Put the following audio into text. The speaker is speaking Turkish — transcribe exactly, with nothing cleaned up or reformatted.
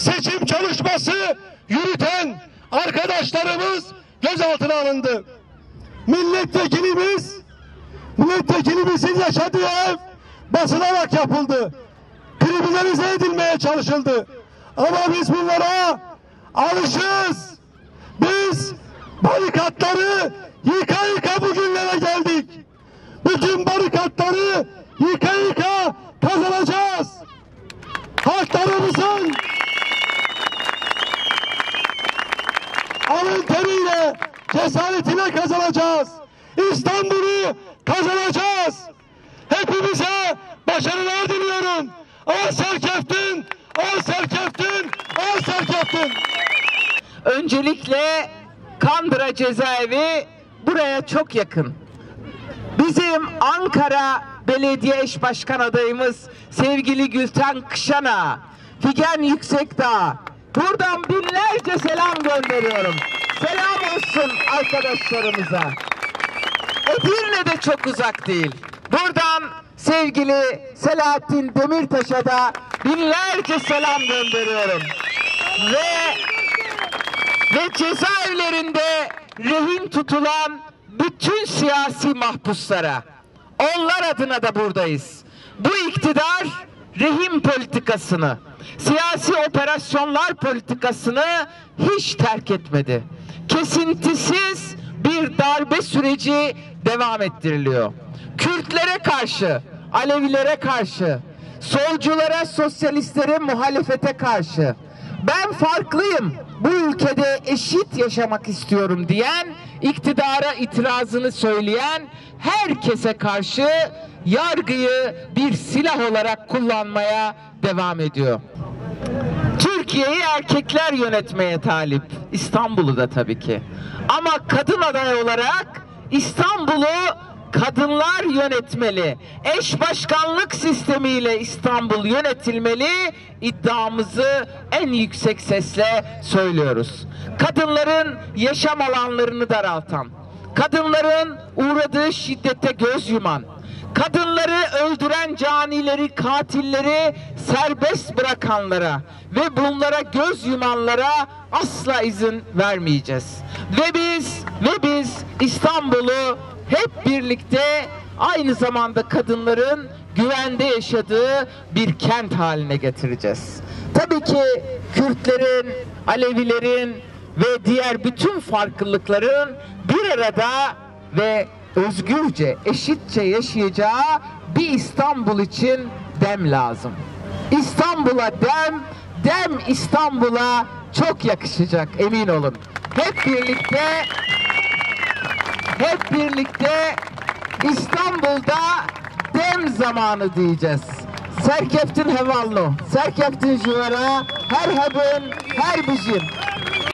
seçim çalışması yürüten arkadaşlarımız gözaltına alındı. Milletvekilimiz, milletvekilimizin yaşadığı ev basılarak yapıldı. Kriminalize edilmeye çalışıldı. Ama biz bunlara alışız. Biz barikatları yıka yıka bugünlere geldik. Bütün barikatları yıka yıka kazanacağız. Halklarımızın alın teriyle, cesaretine kazanacağız. İstanbul'u kazanacağız. Hepimize başarılar diliyorum. O Serkeftin, o Serkeftin, o Serkeftin. Öncelikle Kandıra cezaevi buraya çok yakın. Bizim Ankara Belediye Eş Başkan adayımız sevgili Gülten Kışan'a, Figen Yüksekdağ, buradan binlerce selam gönderiyorum. Selam olsun arkadaşlarımıza. Edirne de çok uzak değil. Buradan sevgili Selahattin Demirtaş'a da binlerce selam gönderiyorum. Ve, ve cezaevlerinde rehin tutulan bütün siyasi mahpuslara, onlar adına da buradayız. Bu iktidar rehin politikasını, siyasi operasyonlar politikasını hiç terk etmedi. Kesintisiz bir darbe süreci devam ettiriliyor. Kürtlere karşı, Alevilere karşı, solculara, sosyalistlere, muhalefete karşı, ben farklıyım, bu ülkede eşit yaşamak istiyorum diyen, iktidara itirazını söyleyen herkese karşı yargıyı bir silah olarak kullanmaya devam ediyor. Türkiye'yi erkekler yönetmeye talip. İstanbul'u da tabii ki. Ama kadın aday olarak İstanbul'u kadınlar yönetmeli. Eş başkanlık sistemiyle İstanbul yönetilmeli. İddiamızı en yüksek sesle söylüyoruz. Kadınların yaşam alanlarını daraltan, kadınların uğradığı şiddete göz yuman, kadınları öldüren canileri, katilleri serbest bırakanlara ve bunlara göz yumanlara asla izin vermeyeceğiz. Ve biz ve biz İstanbul'u hep birlikte aynı zamanda kadınların güvende yaşadığı bir kent haline getireceğiz. Tabii ki Kürtlerin, Alevilerin ve diğer bütün farklılıkların bir arada ve özgürce, eşitçe yaşayacağı bir İstanbul için dem lazım. İstanbul'a dem, dem İstanbul'a çok yakışacak, emin olun. Hep birlikte, hep birlikte İstanbul'da dem zamanı diyeceğiz. Serkeftin Hevalno, Serkeftin Jüvera, her habın, her bizim.